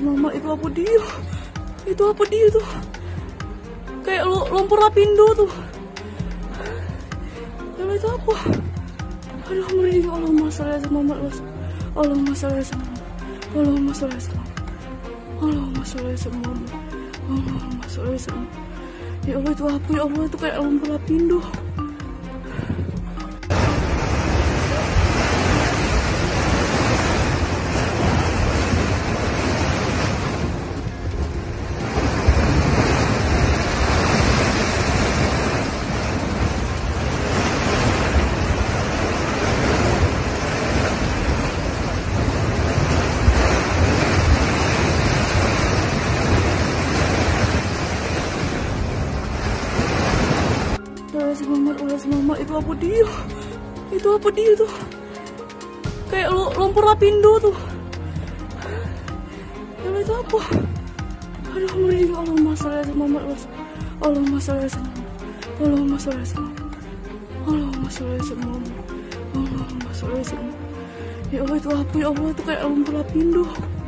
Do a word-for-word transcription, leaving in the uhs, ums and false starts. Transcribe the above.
Yesus mama, itu apa dia? Itu apa dia tuh? Kayak lumpur lapindo tuh. Ya itu apa? Aduh merinding. Allahumma sholli ala Muhammad. Allahumma sholli ala Muhammad. Allahumma sholli ala Muhammad. Allahumma sholli ala Muhammad. Allahumma sholli ala Muhammad. Ya Allah itu apa? Ya Allah itu kayak lumpur lapindo. Mama, itu apa dia? Itu apa dia tuh? Kayak lumpur lapindo tuh. Ya Allah itu apa? Aduh merinding. Allahumma sholli ala Muhammad. Allahumma sholli ala Muhammad. Allahumma sholli ala Muhammad. Allahumma sholli ala Muhammad. Allahumma sholli ala Muhammad. Ya Allah itu apa? Ya Allah itu kayak lumpur lapindo.